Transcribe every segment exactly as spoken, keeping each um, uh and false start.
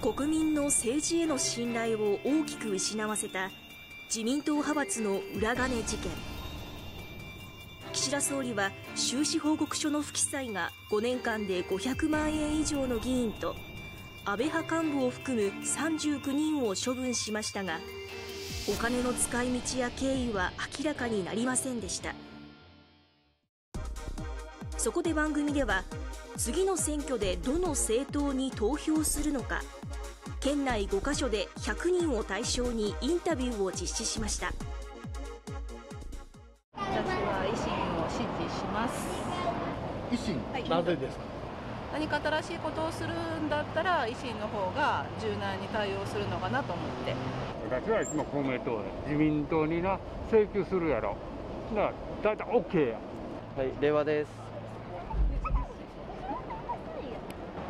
国民の政治への信頼を大きく失わせた自民党派閥の裏金事件。岸田総理は収支報告書の不記載がごねんかんでごひゃくまんえん以上の議員と安倍派幹部を含むさんじゅうきゅうにんを処分しましたが、お金の使い道や経緯は明らかになりませんでした。そこで番組では、次の選挙でどの政党に投票するのか、県内ごかしょでひゃくにんを対象にインタビューを実施しました。私は維新を支持します。維新、はい、なぜですか？何か新しいことをするんだったら維新の方が柔軟に対応するのかなと思って。私はいつも公明党で自民党にな請求するやろ、だから大体 オーケー や。はい、令和です。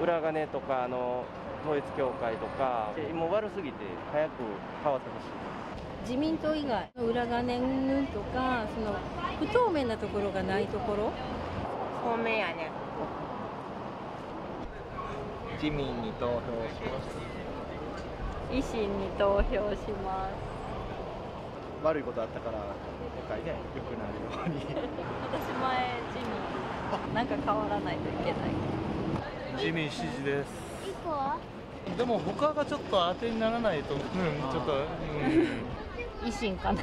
裏金とかあの統一教会とかもう悪すぎて早く変わってほしい。自民党以外の裏金云々とか、その不透明なところがないところ。透明やね。自民に投票します。維新に投票します。悪いことあったから今回ね、良くなるように。私前自民なんか変わらないといけない。自民支持です。でも他がちょっと当てにならないと、うん、ちょっと、うん、維新かな。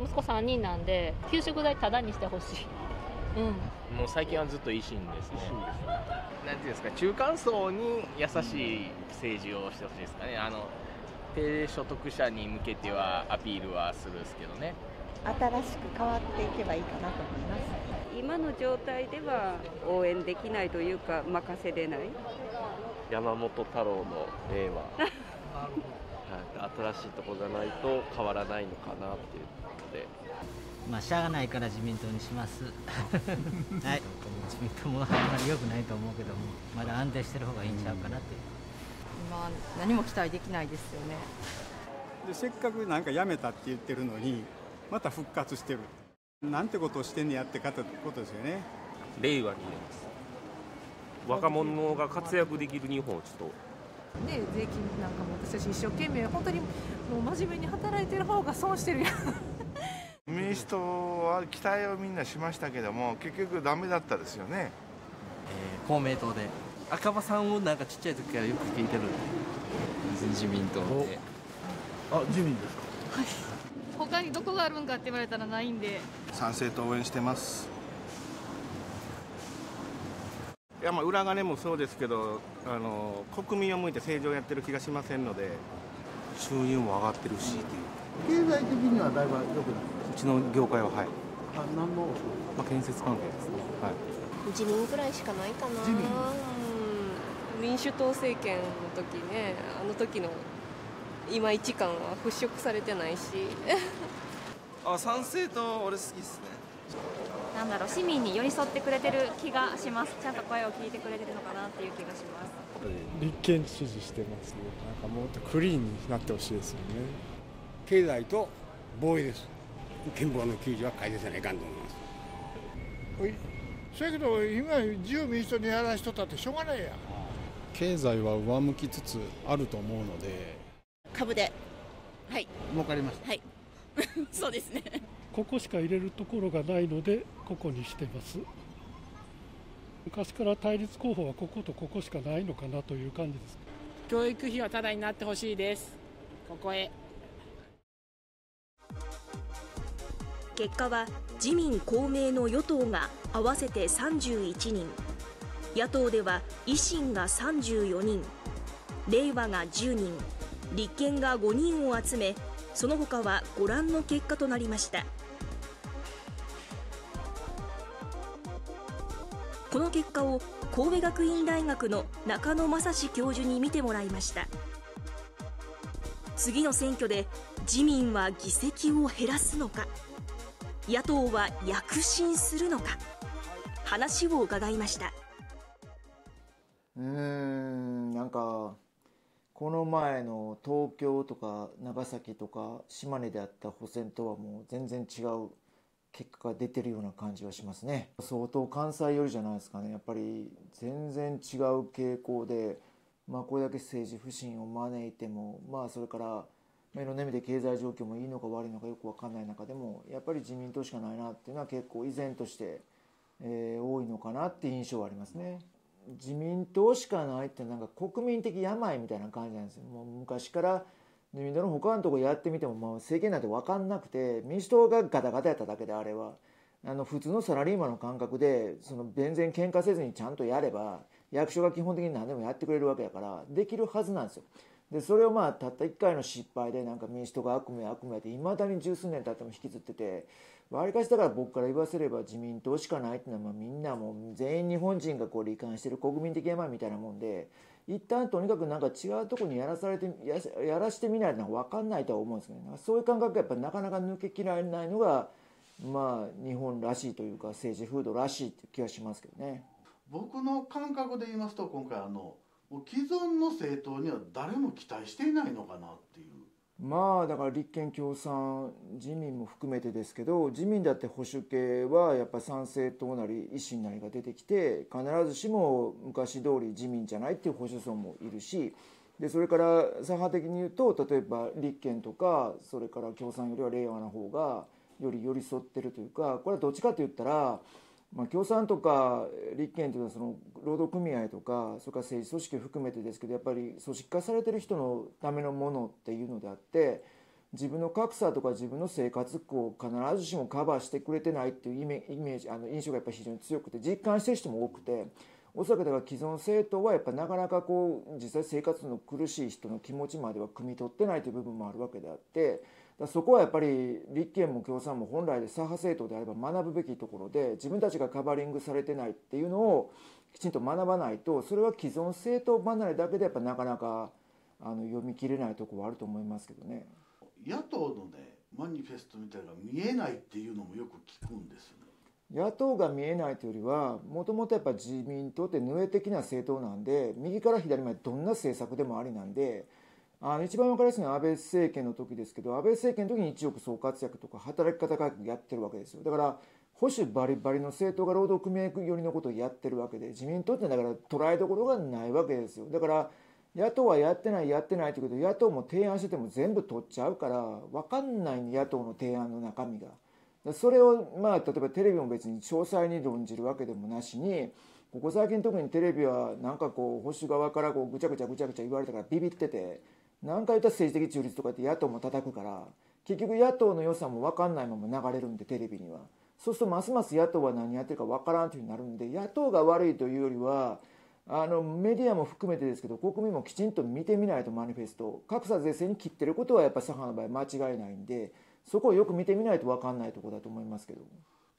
息子さんにんなんで給食代タダにしてほしい。うん、もう最近はずっと維新ですね。なんていうんですか、中間層に優しい政治をしてほしいですかね。あの低所得者に向けてはアピールはするんですけどね。新しく変わっていけばいいかなと思います。今の状態では応援できないというか、任せれない。山本太郎の令和新しいとこじゃないと変わらないのかなっていうことで、まあしゃあないから自民党にしますはい、自民党もあんまり良くないと思うけども、まだ安定してる方がいいんちゃうかなって。今何も期待できないですよね。でせっかくなんかやめたって言ってるのにまた復活してる、なんてことをしてんねやってかということですよね。令和に入れます。若者が活躍できる日本をちょっとね、税金なんかも私たち一生懸命本当にもう真面目に働いてる方が損してるやん。民主党は期待をみんなしましたけども、結局ダメだったですよね。えー、公明党で赤羽さんをなんかちっちゃい時からよく聞いてるんで、自民党で。あ、自民ですか？はい。他にどこがあるんかって言われたらないんで、賛成と応援してます。いや、まあ裏金もそうですけど、あの国民を向いて政治をやってる気がしませんので、収入も上がってるし、経済的にはだいぶ良くなってます。うちの業界は、はい、あ、何の、まあ、建設関係ですね、はい、自民ぐらいしかないかな。自民、うん、民主党政権の時ね、あの時の今一感は払拭されてないしあ、賛成と俺好きですね。なんだろう、市民に寄り添ってくれてる気がします。ちゃんと声を聞いてくれてるのかなっていう気がします。立憲支持してますね。なんかもっとクリーンになってほしいですよね。経済と防衛です。憲法のきゅうじゅうは改正せないかんと思います。おい、そやけど今自由民主党にやらしとったってしょうがないや。経済は上向きつつあると思うので、株で、はい、儲かりました。はい、そうですね。ここしか入れるところがないので、ここにしてます。昔から対立候補はこことここしかないのかなという感じです。教育費はタダになってほしいです。ここへ。結果は自民公明の与党が合わせてさんじゅういちにん、野党では維新がさんじゅうよにん、令和がじゅうにん。立憲がごにんを集め、その他はご覧の結果となりました。この結果を神戸学院大学の中野正史教授に見てもらいました。次の選挙で自民は議席を減らすのか、野党は躍進するのか、話を伺いました。うーん、なんかこの前の東京とか長崎とか島根であった補選とはもう全然違う結果が出てるような感じはしますね。相当関西寄りじゃないですかね。やっぱり全然違う傾向で、まあ、これだけ政治不信を招いても、まあ、それから、まあ、いろんな意味で経済状況もいいのか悪いのかよく分かんない中でもやっぱり自民党しかないなっていうのは結構依然として、えー、多いのかなっていう印象はありますね。自民党しかないってなんか国民的病みたいな感じなんですよ。もう昔から自民党の他のところやってみても、まあ、政権なんて分かんなくて、民主党がガタガタやっただけで、あれはあの普通のサラリーマンの感覚でその全然喧嘩せずにちゃんとやれば役所が基本的に何でもやってくれるわけだからできるはずなんですよ。でそれをまあたったいっかいの失敗でなんか民主党が悪夢や悪夢やっていまだに十数年経っても引きずってて、わりかしだから僕から言わせれば自民党しかないっていうのは、まあみんなもう全員日本人がこう罹患してる国民的病みたいなもんで、一旦とにかくなんか違うところにやらされてや、やらしてみないのは分かんないとは思うんですけど、ね、そういう感覚がやっぱなかなか抜けきられないのがまあ日本らしいというか政治風土らしいって気がしますけどね。僕の感覚で言いますと、今回あの既存の政党には誰も期待していないのかなっていう、まあだから立憲共産自民も含めてですけど、自民だって保守系はやっぱ参政党なり維新なりが出てきて、必ずしも昔通り自民じゃないっていう保守層もいるし、でそれから左派的に言うと例えば立憲とかそれから共産よりは令和の方がより寄り添ってるというか、これはどっちかといったら、まあ、共産とか立憲というのはその労働組合とかそれから政治組織を含めてですけど、やっぱり組織化されてる人のためのものっていうのであって、自分の格差とか自分の生活苦を必ずしもカバーしてくれてないっていうイメージ、あの印象がやっぱり非常に強くて実感してる人も多くて、おそらくだから既存政党はやっぱなかなかこう実際生活の苦しい人の気持ちまでは汲み取ってないという部分もあるわけであって、そこはやっぱり立憲も共産も本来で左派政党であれば学ぶべきところで、自分たちがカバーリングされてないっていうのをきちんと学ばないと、それは既存政党離れだけでやっぱなかなかあの読み切れないところはあると思いますけどね。野党のねマニフェストみたいなのが見えないっていうのもよく聞くんですよね。野党が見えないというよりは、もともとやっぱ自民党って濡れ的な政党なんで、右から左までどんな政策でもありなんで、あの一番分かりやすいのは安倍政権の時ですけど、安倍政権の時に一億総活躍とか働き方改革やってるわけですよ。だから保守バリバリの政党が労働組合寄りのことをやってるわけで、自民党ってだから捉えどころがないわけですよ。だから野党はやってないやってないということで、野党も提案してても全部取っちゃうから分かんない、ね、野党の提案の中身が。それをまあ例えばテレビも別に詳細に論じるわけでもなしに、ここ最近特にテレビはなんかこう保守側からこうぐちゃぐちゃぐちゃぐちゃ言われたからビビってて、何回言ったら政治的中立とかって野党も叩くから、結局野党の良さも分かんないまま流れるんでテレビには。そうするとますます野党は何やってるか分からんというふうになるんで、野党が悪いというよりはあのメディアも含めてですけど、国民もきちんと見てみないとマニフェスト格差是正に切ってることはやっぱり左派の場合間違いないんで、そこをよく見てみないと分かんないところだと思いますけど。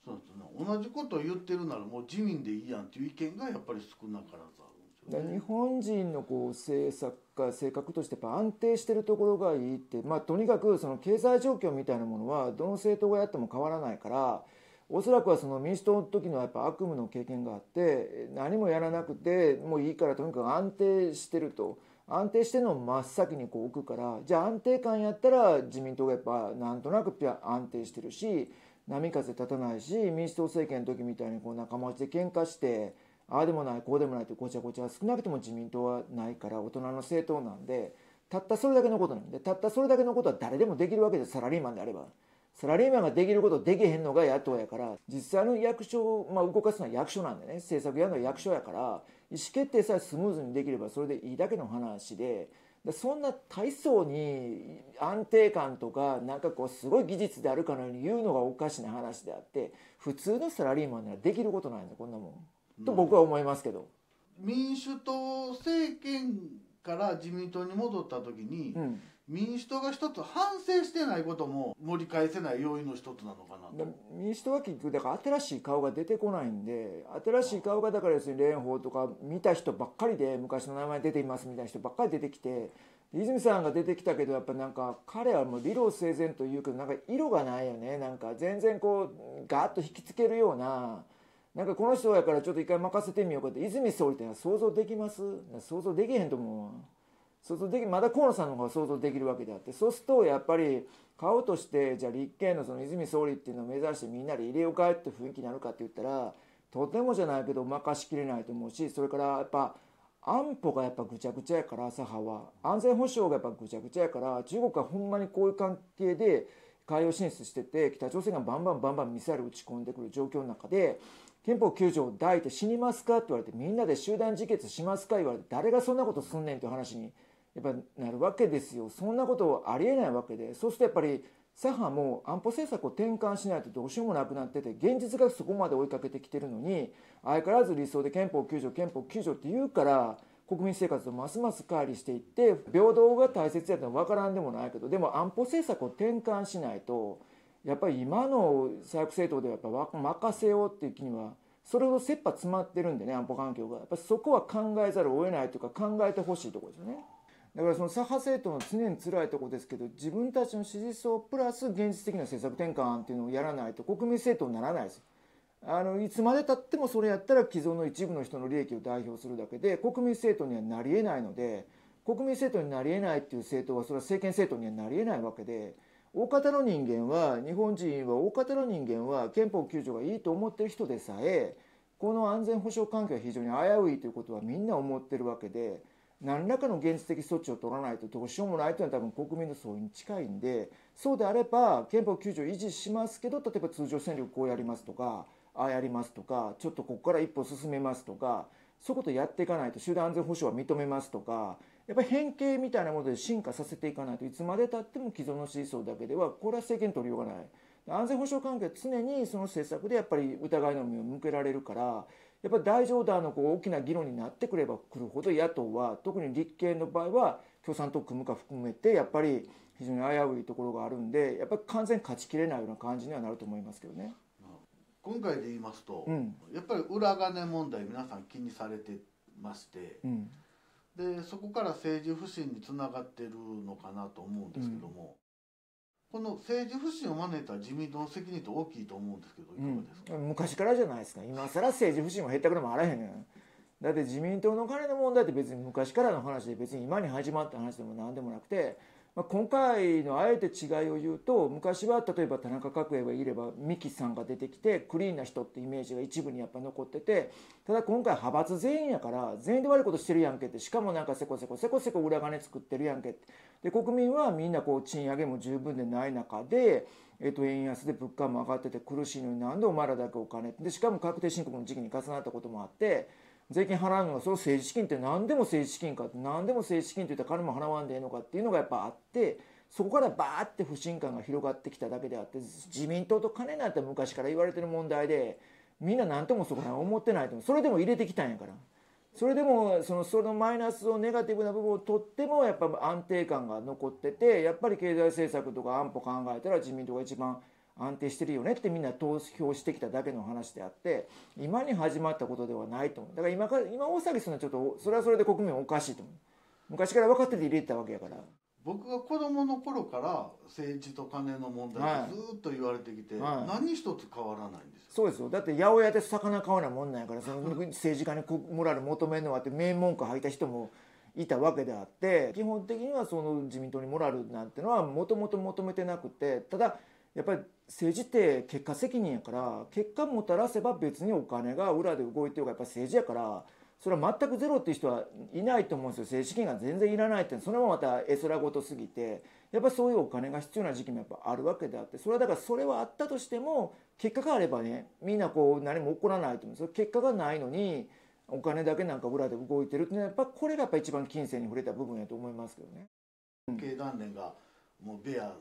そうですね、同じことを言ってるならもう自民でいいやんっていう意見がやっぱり少なからずある。日本人のこう政策家性格としてやっぱ安定してるところがいいって、まあ、とにかくその経済状況みたいなものはどの政党がやっても変わらないから、おそらくはその民主党の時のやっぱ悪夢の経験があって、何もやらなくてもういいからとにかく安定してると、安定してるのを真っ先にこう置くから、じゃあ安定感やったら自民党がやっぱなんとなく安定してるし波風立たないし、民主党政権の時みたいにこう仲間内で喧嘩して。ああでもないこうでもないとごちゃごちゃ少なくとも自民党はないから、大人の政党なんで、たったそれだけのことなんで、たったそれだけのことは誰でもできるわけです。サラリーマンであればサラリーマンができることできへんのが野党やから、実際の役所、まあ、動かすのは役所なんでね、政策やるのは役所やから、意思決定さえスムーズにできればそれでいいだけの話で、そんな大層に安定感とかなんかこうすごい技術であるかのように言うのがおかしな話であって、普通のサラリーマンならできることないんだこんなもん。と僕は思いますけど、民主党政権から自民党に戻った時に、うん、民主党が一つ反省してないことも盛り返せない要因の一つなのかなと。民主党は結局だから新しい顔が出てこないんで、新しい顔がだから要するに蓮舫とか見た人ばっかりで、昔の名前出ていますみたいな人ばっかり出てきて、泉さんが出てきたけどやっぱなんか彼はもう理路整然というけどなんか色がないよね、なんか全然こうガーッと引きつけるような。なんかこの人やからちょっと一回任せてみようかって、泉総理ってのは想像できます？想像できへんと思うわ。想像できまだ河野さんの方が想像できるわけであって、そうするとやっぱり顔としてじゃあ立憲のその泉総理っていうのを目指してみんなで入れようかって雰囲気になるかって言ったら、とてもじゃないけど任しきれないと思うし、それからやっぱ安保がやっぱぐちゃぐちゃやから左派は、安全保障がやっぱぐちゃぐちゃやから、中国はほんまにこういう関係で海洋進出してて、北朝鮮がバンバンバンバンミサイル撃ち込んでくる状況の中で、憲法きゅう条を抱いて死にますかって言われて、みんなで集団自決しますか言われて、誰がそんなことすんねんっていう話にやっぱなるわけですよ。そんなことありえないわけで、そうするとやっぱり左派も安保政策を転換しないとどうしようもなくなってて、現実がそこまで追いかけてきてるのに、相変わらず理想で憲法きゅう条憲法きゅう条って言うから、国民生活をますます乖離していって、平等が大切やったのは分からんでもないけど、でも安保政策を転換しないとやっぱり今の左翼政党ではやっぱ任せようっていう気にはそれほど切羽詰まってるんでね、安保環境がやっぱそこは考えざるを得ないというか、考えてほしいところですよね。だからその左派政党の常に辛いところですけど、自分たちの支持層プラス現実的な政策転換っていうのをやらないと国民政党にならないです。あのいつまでたってもそれやったら既存の一部の人の利益を代表するだけで国民政党にはなりえないので、国民政党になりえないっていう政党はそれは政権政党にはなりえないわけで、大方の人間は、日本人は大方の人間は憲法きゅう条がいいと思ってる人でさえ、この安全保障環境は非常に危ういということはみんな思ってるわけで、何らかの現実的措置を取らないとどうしようもないというのは多分国民の総意に近いんで、そうであれば憲法きゅう条維持しますけど、例えば通常戦力こうやりますとか、ああやりますとか、ちょっとここから一歩進めますとか、そういうことをやっていかないと、集団安全保障は認めますとか、やっぱり変形みたいなもので進化させていかないと、いつまでたっても既存の支持層だけではこれは政権取りようがない。安全保障関係は常にその政策でやっぱり疑いの目を向けられるから、やっぱり大乗団のこう大きな議論になってくればくるほど、野党は特に立憲の場合は共産党を組むか含めてやっぱり非常に危ういところがあるんで、やっぱり完全に勝ちきれないような感じにはなると思いますけどね。今回で言いますと、うん、やっぱり裏金問題皆さん気にされてまして、うん、でそこから政治不信につながってるのかなと思うんですけども、うん、この政治不信を招いた自民党の責任って大きいと思うんですけど、いかがですか？うん、昔からじゃないですか。今更政治不信も減ったくらいもあらへんねん。だって自民党の金の問題って別に昔からの話で、別に今に始まった話でも何でもなくて、まあ今回のあえて違いを言うと、昔は例えば田中角栄がいれば三木さんが出てきてクリーンな人ってイメージが一部にやっぱ残ってて、ただ今回派閥全員やから全員で悪いことしてるやんけって、しかもなんかせこせこせこせこ裏金作ってるやんけって、で国民はみんなこう賃上げも十分でない中で、えっと円安で物価も上がってて苦しいのに、なんでお前らだけお金で、しかも確定申告の時期に重なったこともあって、税金払うのがその政治資金って、何でも政治資金かって、何でも政治資金って言ったら金も払わんでええのかっていうのがやっぱあって、そこからバーって不信感が広がってきただけであって、自民党と金なんて昔から言われてる問題で、みんな何ともそこら辺思ってないと思う。それでも入れてきたんやから、それでもそのそのマイナスをネガティブな部分をとってもやっぱ安定感が残ってて、やっぱり経済政策とか安保考えたら自民党が一番安定してるよねってみんな投票してきただけの話であって、今に始まったことではないと思う。だから今から今大騒ぎするのはちょっとそれはそれで国民おかしいと思う。昔から分かってて入れてたわけやから。僕が子供の頃から政治と金の問題ずっと言われてきて、はいはい、何一つ変わらないんですよ。そうですよ。だって八百屋で魚買うようなもんなんやから、その政治家にモラル求めるのはって名文句吐いた人もいたわけであって、基本的にはその自民党にモラルなんてのはもともと求めてなくて、ただやっぱり政治って結果責任やから、結果もたらせば別にお金が裏で動いてるから、やっぱ政治やからそれは全くゼロっていう人はいないと思うんですよ。政治資金が全然いらないって、それもまた絵空事すぎて、やっぱそういうお金が必要な時期もやっぱあるわけであって、それはだからそれはあったとしても結果があればね、みんなこう何も起こらないと思うんですよ。結果がないのにお金だけなんか裏で動いてるっていうのは、やっぱこれがやっぱ一番金銭に触れた部分やと思いますけどね。経団連がもうベア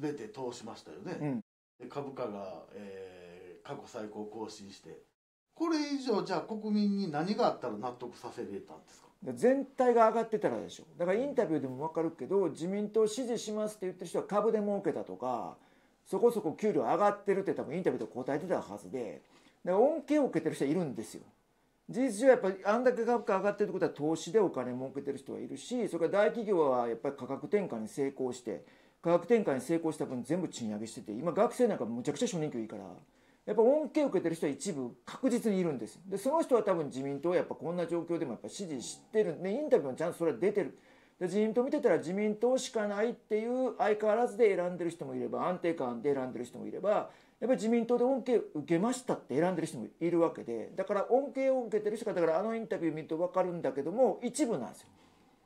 全て通しましたよね、うん、で株価が、えー、過去最高を更新して、これ以上じゃあ国民に何があったら納得させれたんですか？全体が上がってたらでしょ。だからインタビューでも分かるけど、自民党支持しますって言ってる人は株で儲けたとか、そこそこ給料上がってるって多分インタビューで答えてたはずで、だから恩恵を受けてる人はいるんですよ。事実上やっぱりあんだけ株価上がってるってことは投資でお金儲けてる人はいるし、それから大企業はやっぱり価格転嫁に成功して、価格転嫁に成功した分全部賃上げしてて、今学生なんかむちゃくちゃ初任給いいから、やっぱ恩恵を受けてる人は一部確実にいるんですよ。でその人は多分自民党はやっぱこんな状況でもやっぱ支持してるんで、インタビューもちゃんとそれは出てる。で自民党見てたら自民党しかないっていう、相変わらずで選んでる人もいれば安定感で選んでる人もいれば、やっぱり自民党で恩恵受けましたって選んでる人もいるわけで、だから恩恵を受けてる人が、だからあのインタビュー見ると分かるんだけども、一部なんですよ。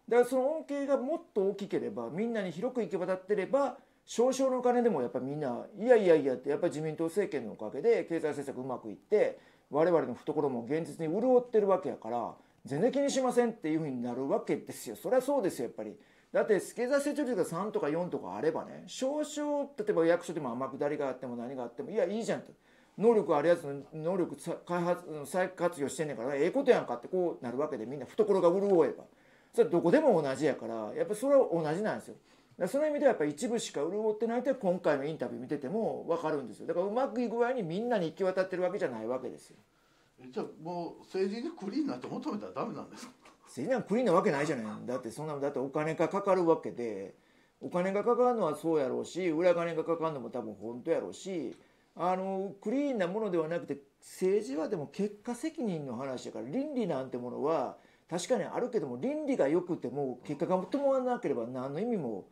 だからその恩恵がもっと大きければ、みんなに広く行き渡ってれば、少々のお金でもやっぱりみんな、いやいやいやって、やっぱり自民党政権のおかげで経済政策うまくいって、我々の懐も現実に潤ってるわけやから、全然気にしませんっていうふうになるわけですよ。そりゃそうですよ、やっぱり。だって経済成長率がさんとかよんとかあればね、少々例えば役所でも天下りがあっても何があっても、いやいいじゃんと、能力あるやつの能力開発再活用してんねんからええことやんかってこうなるわけで、みんな懐が潤えば、それどこでも同じやから、やっぱりそれは同じなんですよ。だからその意味ではやっぱり一部しか潤ってないって今回のインタビュー見てても分かるんですよ。だからうまくいく具合にみんなに行き渡ってるわけじゃないわけですよ。じゃあもう政治にクリーンなんて求めたらダメなんですか？政治なんかクリーンなわけないじゃない。だってそんなのだってお金がかかるわけで、お金がかかるのはそうやろうし、裏金がかかるのも多分本当やろうし、あのクリーンなものではなくて、政治はでも結果責任の話だから、倫理なんてものは確かにあるけども、倫理が良くても結果が伴わなければ何の意味も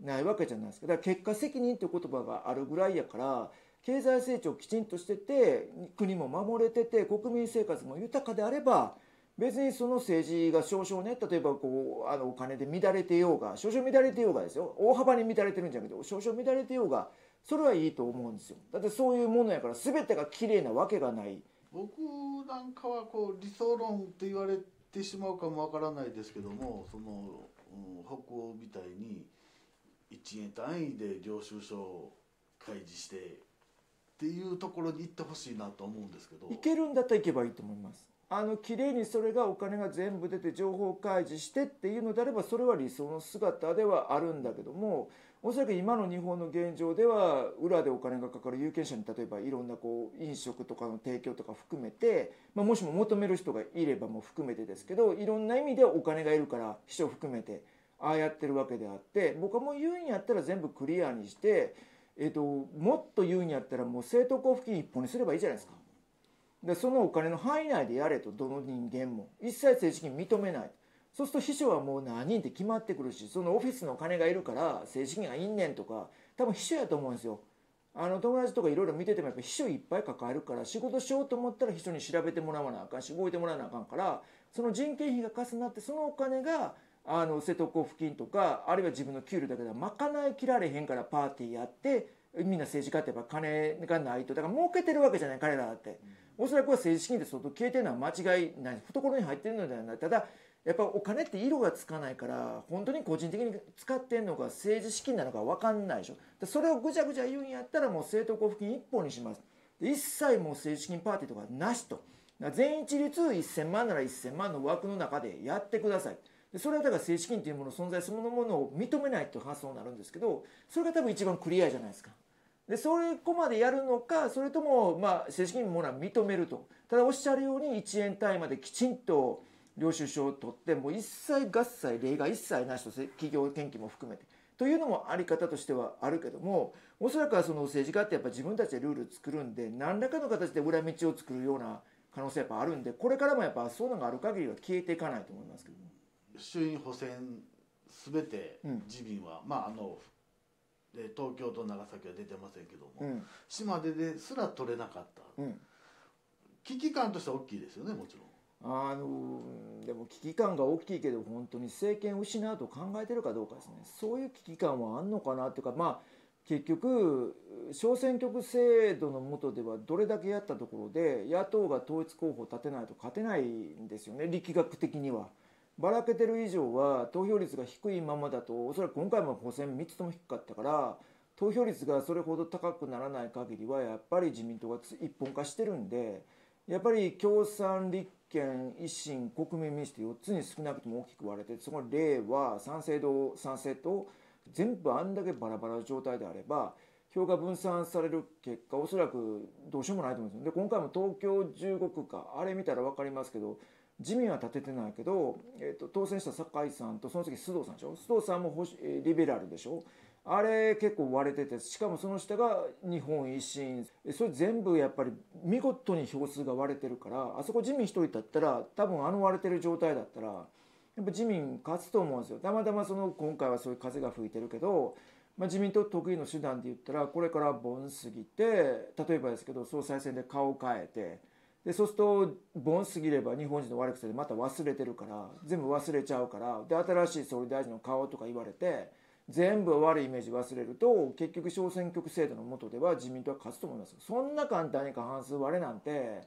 ないわけじゃないですか。だから結果責任という言葉があるぐらいやから、経済成長きちんとしてて、国も守れてて、国民生活も豊かであれば、別にその政治が少々ね、例えばこうあのお金で乱れてようが、少々乱れてようがですよ、大幅に乱れてるんじゃなくて少々乱れてようが、それはいいと思うんですよ。だってそういうものやから、全てが綺麗なわけがない。僕なんかはこう理想論って言われてしまうかもわからないですけども、その、うん、北欧みたいにいちえん単位で領収書を開示してっていうところに行ってほしいなと思うんですけど、行けるんだったら行けばいいと思います。あの綺麗にそれがお金が全部出て情報開示してっていうのであれば、それは理想の姿ではあるんだけども、おそらく今の日本の現状では、裏でお金がかかる有権者に、例えばいろんなこう飲食とかの提供とか含めて、まあ、もしも求める人がいればも含めてですけど、いろんな意味でお金がいるから、秘書含めてああやってるわけであって、僕はもう言うんやったら全部クリアにして、えっと、もっと言うんやったら、もう政党交付金一本にすればいいじゃないですか。でそのお金の範囲内でやれと、どの人間も一切政治資金認めない。そうすると秘書はもう何人って決まってくるし、そのオフィスのお金がいるから政治資金がいんねんとか、多分秘書やと思うんですよ。あの友達とかいろいろ見てても、やっぱ秘書いっぱい抱えるから、仕事しようと思ったら秘書に調べてもらわなあかんし、動いてもらわなあかんから、その人件費が重なって、そのお金があの政党交付金とか、あるいは自分の給料だけでは賄いきられへんから、パーティーやってみんな政治家ってやっぱ金がないと、だから儲けてるわけじゃない彼らだって、うん、おそらくは政治資金って相当消えてるのは間違いない、懐に入ってるのではない。ただやっぱお金って色がつかないから、本当に個人的に使ってんのか政治資金なのか分かんないでしょ。でそれをぐちゃぐちゃ言うんやったら、もう政党交付金一本にします。で一切もう政治資金パーティーとかなしと、全員一律いっせんまんならいっせんまんの枠の中でやってください。それはだから政治資金というもの存在そのものを認めないという発想になるんですけど、それが多分一番クリアじゃないですか。でそれこまでやるのか、それともまあ政治資金のものは認めると。ただおっしゃるようにいちえん単位まできちんと領収書を取って、もう一切合切例外一切なしと、企業献金も含めてというのもあり方としてはあるけども、おそらくはその政治家ってやっぱ自分たちでルール作るんで、何らかの形で裏道を作るような可能性やっぱあるんで、これからもやっぱそういうのがある限りは消えていかないと思いますけども。衆院補選すべて自民は、うん、まああの東京と長崎は出てませんけども、うん、島根ですら取れなかった、うん、危機感としては大きいですよね、もちろん。あのでも危機感が大きいけど、本当に政権を失うと考えてるかどうかですね。そういう危機感はあんのかなっていうか、まあ結局小選挙区制度の下ではどれだけやったところで野党が統一候補を立てないと勝てないんですよね、力学的には。ばらけてる以上は投票率が低いままだと、おそらく今回も補選みっつとも低かったから、投票率がそれほど高くならない限りはやっぱり自民党が一本化してるんで、やっぱり共産、立憲、維新、国民民主ってよっつに少なくとも大きく割れて、そこに令和、賛成堂、賛成と全部あんだけバラバラの状態であれば、票が分散される結果、おそらくどうしようもないと思うんですよ。で今回も東京じゅうご区か、あれ見たら分かりますけど、自民は立ててないけど、えー、と当選した酒井さんと、その次須藤さんでしょ、須藤さんも保守、えー、リベラルでしょ、あれ結構割れてて、しかもその下が日本維新、それ全部やっぱり見事に票数が割れてるから、あそこ自民一人だったら、多分あの割れてる状態だったらやっぱ自民勝つと思うんですよ。たまたまその今回はそういう風が吹いてるけど、まあ、自民党得意の手段で言ったら、これから盆過ぎて、例えばですけど総裁選で顔を変えて、でそうすると盆過ぎれば日本人の悪くせでまた忘れてるから、全部忘れちゃうから、で新しい総理大臣の顔とか言われて全部悪いイメージ忘れると、結局小選挙区制度の下では自民党は勝つと思います。そんな簡単に過半数割れなんて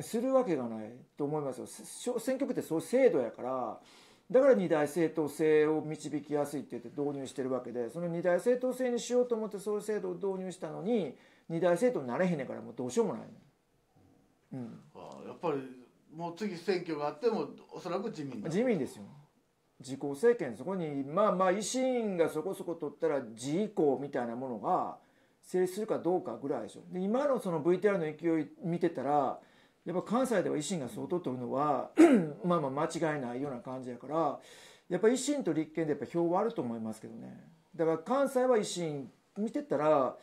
するわけがないと思いますよ。選挙区ってそういう制度やから、だから二大政党制を導きやすいって言って導入してるわけで、その二大政党制にしようと思ってそういう制度を導入したのに、二大政党になれへんねんから、もうどうしようもない、ね。うん、ああ、やっぱりもう次選挙があってもおそらく自民自民ですよ。自公政権、そこにまあまあ維新がそこそこ取ったら自移行みたいなものが成立するかどうかぐらいでしょ。で今のその ブイティーアール の勢い見てたら、やっぱ関西では維新が相当取るのはまあまあ間違いないような感じやから、やっぱり維新と立憲でやっぱ票はあると思いますけどね。だから関西は維新見てたら、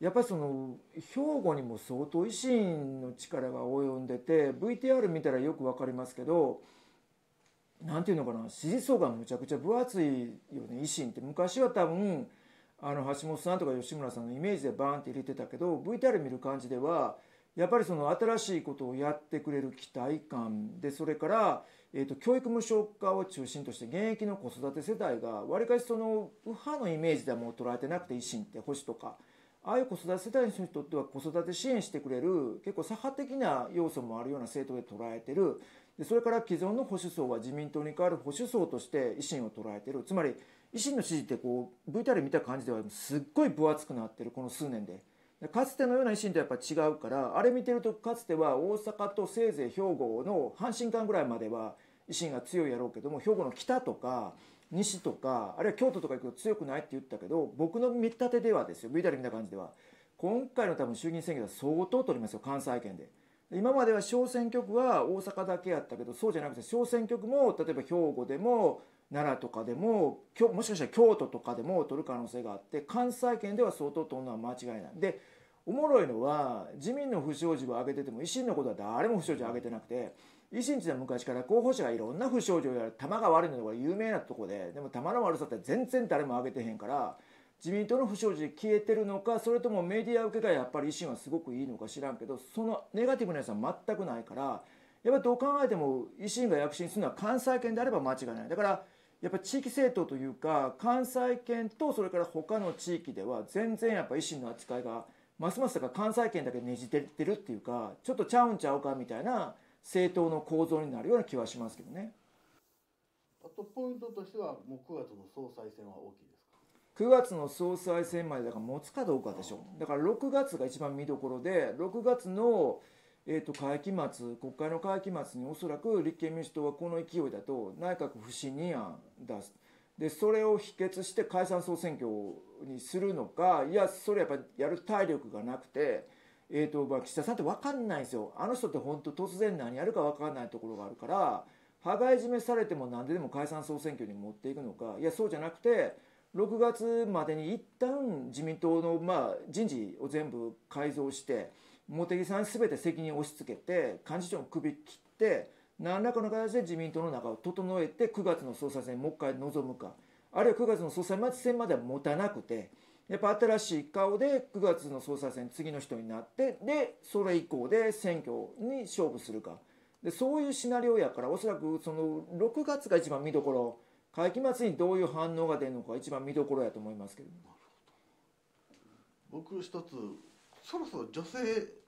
やっぱりその兵庫にも相当維新の力が及んでて、 ブイティーアール 見たらよく分かりますけど、なんていうのかな、支持層がむちゃくちゃ分厚いよね、維新って。昔は多分あの橋本さんとか吉村さんのイメージでバーンって入れてたけど、 ブイティーアール 見る感じではやっぱりその新しいことをやってくれる期待感で、それから、えー、と教育無償化を中心として現役の子育て世代がわりかしその右派のイメージではもう捉えてなくて、維新って保守とかああいう子育て世代の人にとっては子育て支援してくれる、結構左派的な要素もあるような政党で捉えてる。でそれから既存の保守層は自民党に代わる保守層として維新を捉えてる。つまり維新の支持ってこう ブイティーアール 見た感じではすっごい分厚くなってる、この数年で。かつてのような維新とやっぱ違うから、あれ見てるとかつては大阪とせいぜい兵庫の阪神間ぐらいまでは維新が強いやろうけども、兵庫の北とか西とかあるいは京都とか行くと強くないって言ったけど、僕の見立てではですよ、 ブイティーアール 見た感じでは今回の多分衆議院選挙では相当取りますよ、関西圏で。今までは小選挙区は大阪だけやったけど、そうじゃなくて小選挙区も例えば兵庫でも奈良とかでも、もしかしたら京都とかでも取る可能性があって、関西圏では相当取るのは間違いない。でおもろいのは、自民の不祥事を挙げてても維新のことは誰も不祥事を挙げてなくて、維新って昔から候補者がいろんな不祥事をやる、玉が悪いのが有名なとこで、でも玉の悪さって全然誰も挙げてへんから、自民党の不祥事消えてるのか、それともメディア受けがやっぱり維新はすごくいいのか知らんけど、そのネガティブなやつは全くないから、やっぱりどう考えても維新が躍進するのは関西圏であれば間違いない。だからやっぱ地域政党というか、関西圏とそれから他の地域では全然やっぱ維新の扱いがますますだから関西圏だけねじ出てるっていうか、ちょっとちゃうんちゃうかみたいな政党の構造になるような気はしますけどね。あとポイントとしては、もうくがつの総裁選は大きいですか。くがつの総裁選までだから持つかどうかでしょう。だからろくがつが一番見どころで、ろくがつのえーと会期末、国会の会期末におそらく立憲民主党はこの勢いだと内閣不信任案出す。でそれを否決して解散総選挙にするのか、いやそれやっぱりやる体力がなくて、えーとまあ、岸田さんって分かんないんですよ。あの人って本当突然何やるか分かんないところがあるから、羽交い締めされても何ででも解散総選挙に持っていくのか、いやそうじゃなくてろくがつまでに一旦自民党の、まあ、人事を全部改造して、茂木さんすべて責任を押し付けて、幹事長の首切って何らかの形で自民党の中を整えてくがつの総裁選にもう一回臨むか、あるいはくがつの総裁選までは持たなくて、やっぱ新しい顔でくがつの総裁選次の人になって、でそれ以降で選挙に勝負するか、でそういうシナリオやから、おそらくそのろくがつが一番見どころ、会期末にどういう反応が出るのか一番見どころやと思いますけど。僕一つ、そろそろ女性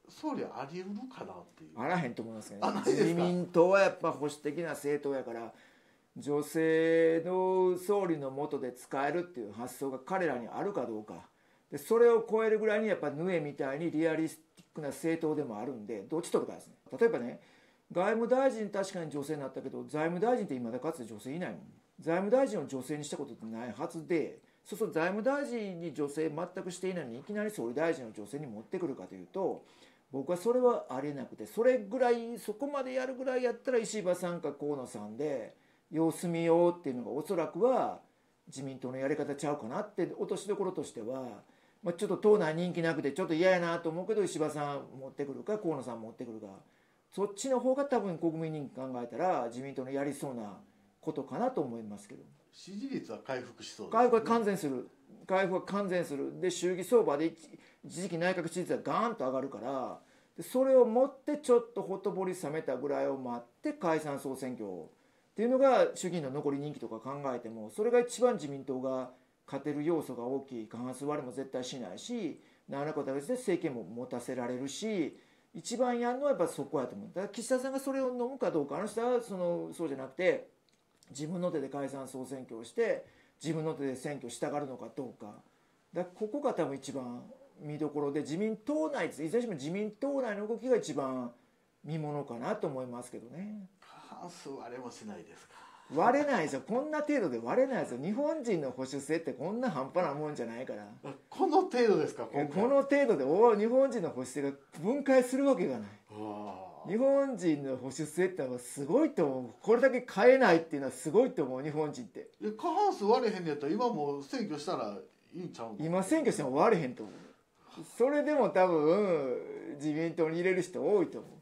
総理あり得るかなっていう。あらへんと思いますけどね。自民党はやっぱ保守的な政党やから、女性の総理の下で使えるっていう発想が彼らにあるかどうか。でそれを超えるぐらいにやっぱヌエみたいにリアリスティックな政党でもあるんで、どっち取るかですね。例えばね、外務大臣確かに女性になったけど、財務大臣って今だかつて女性いないもん。財務大臣を女性にしたことってないはずで、そうそう財務大臣に女性全くしていないのにいきなり総理大臣を女性に持ってくるかというと、僕はそれはありえなくて、それぐらいそこまでやるぐらいやったら石破さんか河野さんで様子見ようっていうのがおそらくは自民党のやり方ちゃうかなって。落としどころとしては、まあ、ちょっと党内人気なくてちょっと嫌やなと思うけど、石破さん持ってくるか河野さん持ってくるか、そっちの方が多分国民人気考えたら自民党のやりそうなことかなと思いますけど、支持率は回復しそうですね。回復は完全する、回復は完全する、で衆議相場で一時期内閣支持率がガーンと上がるから、でそれをもってちょっとほとぼり冷めたぐらいを待って解散総選挙っていうのが衆議院の残り任期とか考えても、それが一番自民党が勝てる要素が大きい、過半数割れも絶対しないし、何らかの形で政権も持たせられるし、一番やるのはやっぱそこやと思う。だから岸田さんがそれを飲むかどうか、あの人はそのそうじゃなくて自分の手で解散総選挙をして自分の手で選挙したがるのかどうか、だからここが多分一番見どころで、自民党内です、いずれにしても自民党内の動きが一番見ものかなと思いますけどね。過半数割れもしないですか。割れないですよ、こんな程度で割れないですよ。日本人の保守性ってこんな半端なもんじゃないから。この程度ですか、この程度でお日本人の保守性が分解するわけがない。日本人の保守性ってのはすごいと思う。これだけ変えないっていうのはすごいと思う、日本人って。過半数割れへんのやったら今もう選挙したらいいんちゃう。今選挙しても割れへんと思う。それでも多分自民党に入れる人多いと思う。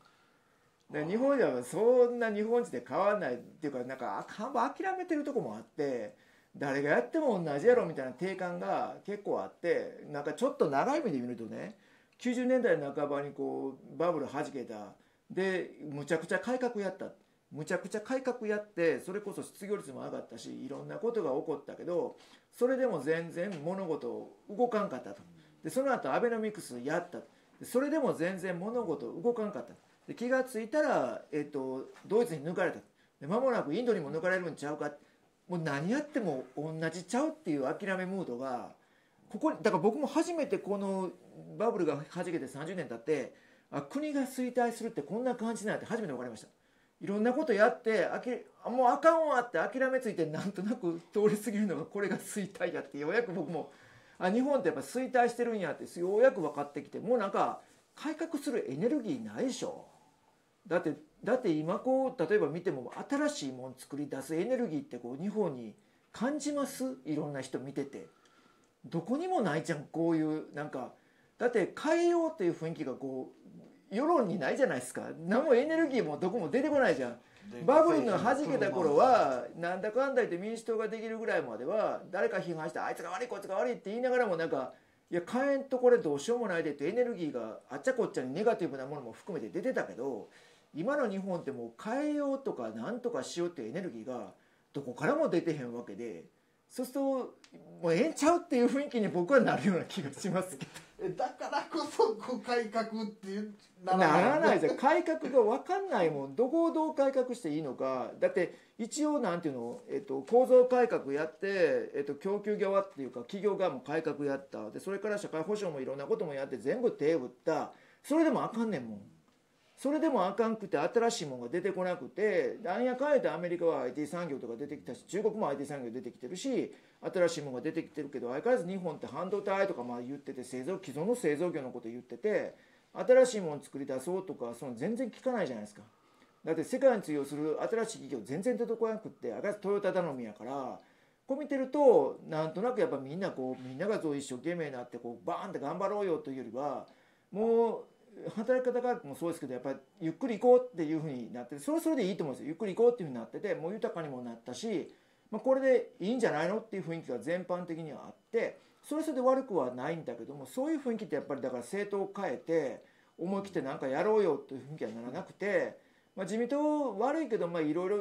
日本ではそんな日本人で変わらないっていうか、なんか半分諦めてるとこもあって、誰がやっても同じやろみたいな定感が結構あって、なんかちょっと長い目で見るとね、きゅうじゅうねんだいの半ばにこうバブルはじけた、でむちゃくちゃ改革やった、むちゃくちゃ改革やって、それこそ失業率も上がったし、いろんなことが起こったけど、それでも全然物事動かんかったと。でその後アベノミクスやった、それでも全然物事動かんかった。で気がついたら、えっと、ドイツに抜かれた、で間もなくインドにも抜かれるんちゃうか、もう何やっても同じちゃうっていう諦めムードがここに。だから僕も初めてこのバブルがはじけてさんじゅうねん経って、あ、国が衰退するってこんな感じなんて初めて分かりました。いろんなことやってあきもうあかんわって諦めついて、なんとなく通り過ぎるのがこれが衰退やって、ようやく僕もあ日本ってやっぱ衰退してるんやってようやく分かってきて、もうなんか改革するエネルギーないでしょ。だってだって今こう例えば見ても新しいもん作り出すエネルギーってこう日本に感じます。いろんな人見ててどこにもないじゃん、こういうなんか。だって変えようっていう雰囲気がこう世論にないじゃないですか。何もエネルギーもどこも出てこないじゃん。バブルのはじけた頃はなんだかんだ言って民主党ができるぐらいまでは誰か批判してあいつが悪いこいつが悪いって言いながらも、なんかいや変えんとこれどうしようもないでってエネルギーがあっちゃこっちゃにネガティブなものも含めて出てたけど、今の日本ってもう変えようとかなんとかしようっていうエネルギーがどこからも出てへんわけで、そうするともうええんちゃうっていう雰囲気に僕はなるような気がしますけどだからこそこう改革っていうならないじゃん。改革が分かんないもん、どこをどう改革していいのか。だって一応なんていうの、えっと、構造改革やって、えっと、供給側っていうか企業側も改革やった、でそれから社会保障もいろんなこともやって全部手打った。それでもあかんねんもん。それでもあかんくて新しいものが出てこなくて、なんやかんやとアメリカは アイティー 産業とか出てきたし、中国も アイティー 産業出てきてるし、新しいものが出てきてるけど、相変わらず日本って半導体とかまあ言ってて、製造既存の製造業のこと言ってて新しいもの作り出そうとかその全然聞かないじゃないですか。だって世界に通用する新しい企業全然出てこなくって、相変わらずトヨタ頼みやから、こう見てるとなんとなくやっぱみんなこうみんなが一生懸命になってこうバーンって頑張ろうよというよりは、もう働き方改革もそうですけど、やっぱりゆっくり行こうっていうふうになって、それそれでいいと思うんですよ。ゆっくり行こうっていうふうになってて、もう豊かにもなったし、まあ、これでいいんじゃないのっていう雰囲気が全般的にはあって、それそれで悪くはないんだけども、そういう雰囲気ってやっぱりだから政党を変えて思い切ってなんかやろうよっていう雰囲気はならなくて、まあ、自民党悪いけどまあいろいろ、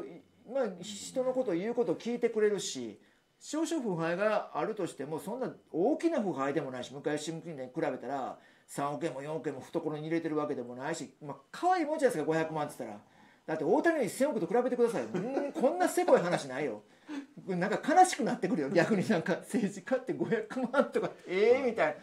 まあ、人のことを言うことを聞いてくれるし、少々腐敗があるとしてもそんな大きな腐敗でもないし、昔に比べたらさんおく円もよんおく円も懐に入れてるわけでもないし、まあ可愛いもんじゃないですか、ごひゃくまんって言ったら。だって大谷のせんおくと比べてくださいよこんなせこい話ないよ。なんか悲しくなってくるよ、逆に。なんか政治家ってごひゃくまんとかええー、みたいな、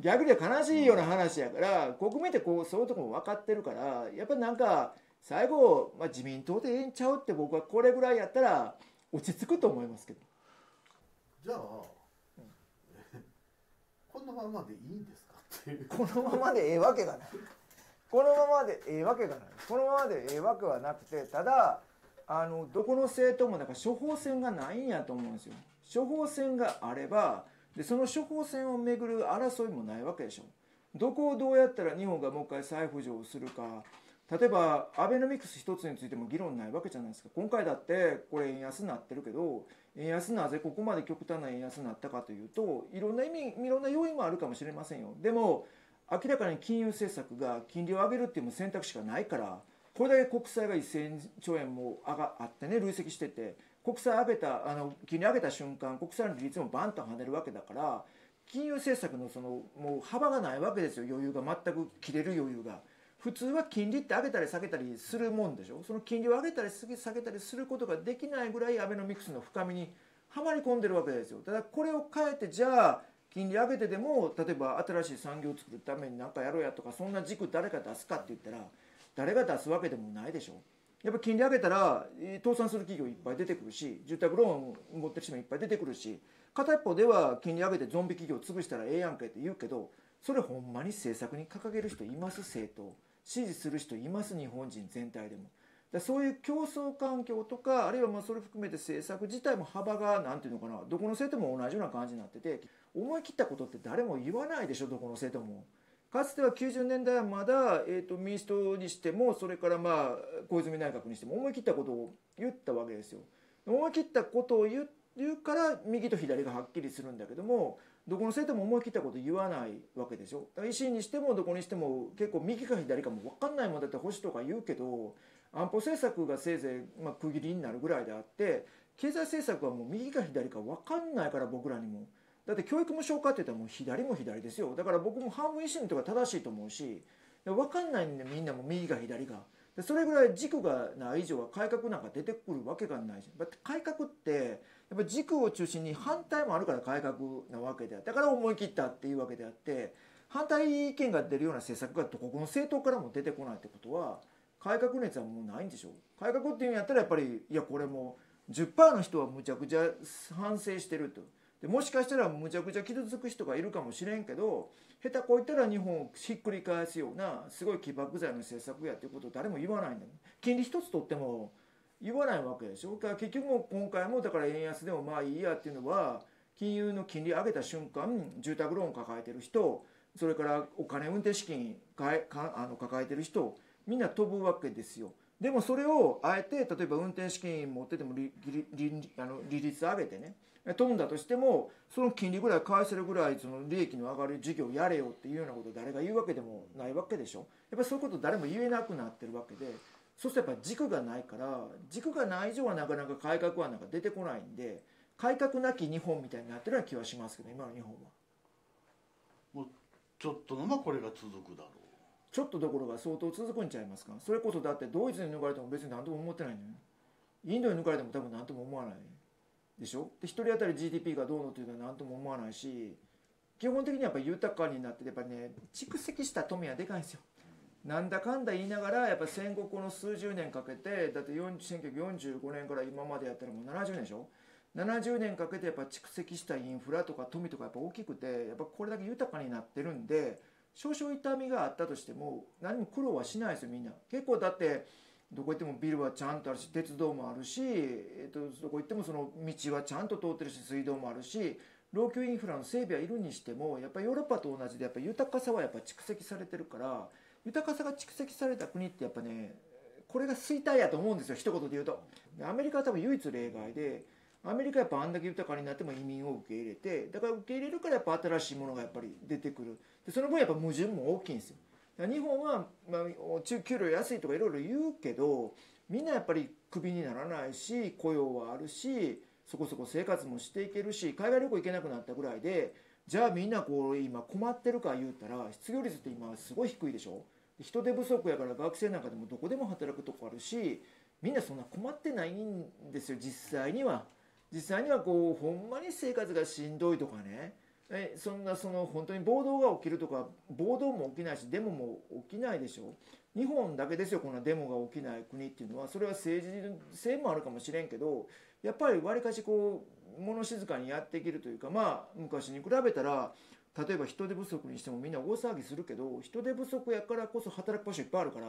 逆には悲しいような話やから、国民ってこうそういうとこも分かってるから、やっぱりなんか最後、まあ、自民党でええんちゃうって、僕はこれぐらいやったら落ち着くと思いますけど。じゃあ、うん、このままでいいんですかこのままでええわけがない。このままでええわけがない。このままでええわけはなくて、ただあのどこの政党もなんか処方箋がないんやと思うんですよ。処方箋があれば、でその処方箋をめぐる争いもないわけでしょ。どこをどうやったら日本がもう一回再浮上するか、例えばアベノミクス一つについても議論ないわけじゃないですか。今回だってこれ円安になってるけど、円安なぜここまで極端な円安になったかというと、いろんな意味、いろんな要因もあるかもしれませんよ。でも明らかに金融政策が金利を上げるっていう選択しかないから、これだけ国債がせんちょうえんもあってね、累積してて、国債上げたあの金利上げた瞬間国債の利率もバンと跳ねるわけだから、金融政策のそのもう幅がないわけですよ。余裕が全く切れる余裕が。普通は金利って上げたり下げたりするもんでしょ。その金利を上げたり下げたりすることができないぐらいアベノミクスの深みにはまり込んでるわけですよ。ただこれを変えて、じゃあ金利上げてでも例えば新しい産業を作るために何かやろうやとか、そんな軸誰が出すかって言ったら誰が出すわけでもないでしょ。やっぱ金利上げたら倒産する企業いっぱい出てくるし、住宅ローン持ってる人もいっぱい出てくるし、片一方では金利上げてゾンビ企業潰したらええやんけって言うけど、それほんまに政策に掲げる人います？政党支持する人います？日本人全体でも。だそういう競争環境とか、あるいはまあそれ含めて政策自体も幅が何ていうのかな、どこの政党も同じような感じになってて、思い切ったことって誰も言わないでしょ、どこの政党も。かつてはきゅうじゅうねんだいはまだ、えー、と民主党にしても、それからまあ小泉内閣にしても思い切ったことを言ったわけですよ。思い切ったことを言う言うから右と左がはっきりするんだけども、どこの政党も思い切ったこと言わないわけでしょ。維新にしてもどこにしても結構右か左かも分かんないもんだって、保守とか言うけど、安保政策がせいぜいまあ区切りになるぐらいであって、経済政策はもう右か左か分かんないから、僕らにも。だって教育無償化って言ったらもう左も左ですよ。だから僕も半分維新とか正しいと思うし、分かんないんで、みんなも右か左か。それぐらい軸がない以上は改革なんか出てくるわけがないじゃん。だって改革ってやっぱ軸を中心に反対もあるから改革なわけであって、だから思い切ったっていうわけであって、反対意見が出るような政策がどこの政党からも出てこないってことは、改革熱はもうないんでしょう。改革っていうんやったらやっぱり、いやこれもう じゅっパーセント の人はむちゃくちゃ反省してると。でもしかしたらむちゃくちゃ傷つく人がいるかもしれんけど、下手こいたら日本をひっくり返すようなすごい起爆剤の政策やっていうことを誰も言わないんだよ。金利一つ取っても言わないわけでしょ。結局も今回もだから円安でもまあいいやっていうのは、金融の金利上げた瞬間住宅ローン抱えてる人、それからお金運転資金かえかあの抱えてる人、みんな飛ぶわけですよ。でもそれをあえて、例えば運転資金持ってても 利, 利, 利, あの利率上げてね、飛んだとしてもその金利ぐらい返せるぐらいその利益の上がる事業やれよっていうようなことを誰が言うわけでもないわけでしょ。やっぱりそういうこと誰も言えなくなってるわけで、そうするとやっぱ軸がないから、軸がない以上はなかなか改革はなんか出てこないんで、改革なき日本みたいになってるような気はしますけど、今の日本は。もうちょっとのまこれが続くだろう。ちょっとどころが相当続くんちゃいますか。それこそだってドイツに抜かれても別に何とも思ってないのよ。インドに抜かれても多分何とも思わないでしょ。で、ひとり当たり ジーディーピー がどうのというのは何とも思わないし、基本的にはやっぱ豊かになってて、やっぱりね、蓄積した富はでかいんですよ。なんだかんだ言いながらやっぱ戦後この数十年かけて、だってせんきゅうひゃくよんじゅうごねんから今までやったらもうななじゅうねんでしょ。ななじゅうねんかけてやっぱ蓄積したインフラとか富とかやっぱ大きくて、やっぱこれだけ豊かになってるんで、少々痛みがあったとしても何も苦労はしないですよ、みんな。結構だってどこ行ってもビルはちゃんとあるし、鉄道もあるし、えっと、どこ行ってもその道はちゃんと通ってるし、水道もあるし、老朽インフラの整備はいるにしても、やっぱりヨーロッパと同じでやっぱ豊かさはやっぱ蓄積されてるから、豊かさが蓄積された国ってやっぱね、これが衰退やと思うんですよ、一言で言うと。アメリカは多分唯一例外で、アメリカはやっぱあんだけ豊かになっても移民を受け入れて、だから受け入れるからやっぱ新しいものがやっぱり出てくる。でその分やっぱ矛盾も大きいんですよ。日本は、まあ、給料安いとかいろいろ言うけど、みんなやっぱりクビにならないし、雇用はあるし、そこそこ生活もしていけるし、海外旅行行けなくなったぐらいで、じゃあみんなこう今困ってるか言うたら、失業率って今すごい低いでしょ。人手不足やから学生なんかでもどこでも働くとこあるし、みんなそんな困ってないんですよ、実際には。実際にはこうほんまに生活がしんどいとかね、えそんなその本当に暴動が起きるとか、暴動も起きないしデモも起きないでしょ。日本だけですよ、こんなデモが起きない国っていうのは。それは政治性もあるかもしれんけど、やっぱりわりかしこう物静かにやっていけるというか、まあ昔に比べたら、例えば人手不足にしてもみんな大騒ぎするけど、人手不足やからこそ働く場所いっぱいあるから、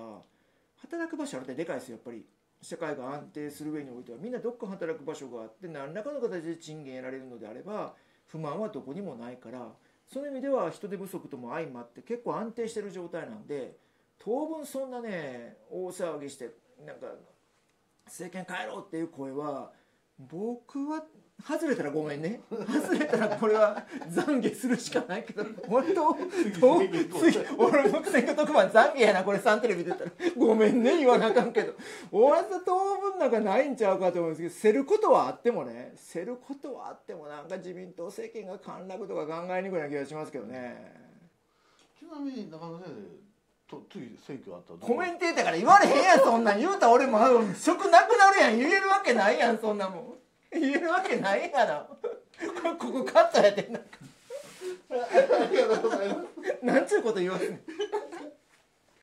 働く場所あるってでかいですよ。やっぱり社会が安定する上においては、みんなどっか働く場所があって、何らかの形で賃金得られるのであれば不満はどこにもないから、その意味では人手不足とも相まって結構安定してる状態なんで、当分そんなね大騒ぎしてなんか政権変えろっていう声は僕は外れたらごめんね、外れたらこれは懺悔するしかないけど、本当次俺の選挙特番懺悔やなこれ、サンテレビ出たらごめんね言わなあかんけど、俺は当分なんかないんちゃうかと思うんですけど、せることはあってもね、せることはあってもなんか自民党政権が陥落とか考えにくいな気がしますけどね。ちなみに中野先生と次選挙あったらコメンテーターから言われへんやん、そんなん言うたら俺も職なくなるやん、言えるわけないやん、そんなもん言えるわけないやなここカットやってんななんちゅうこと言われんねん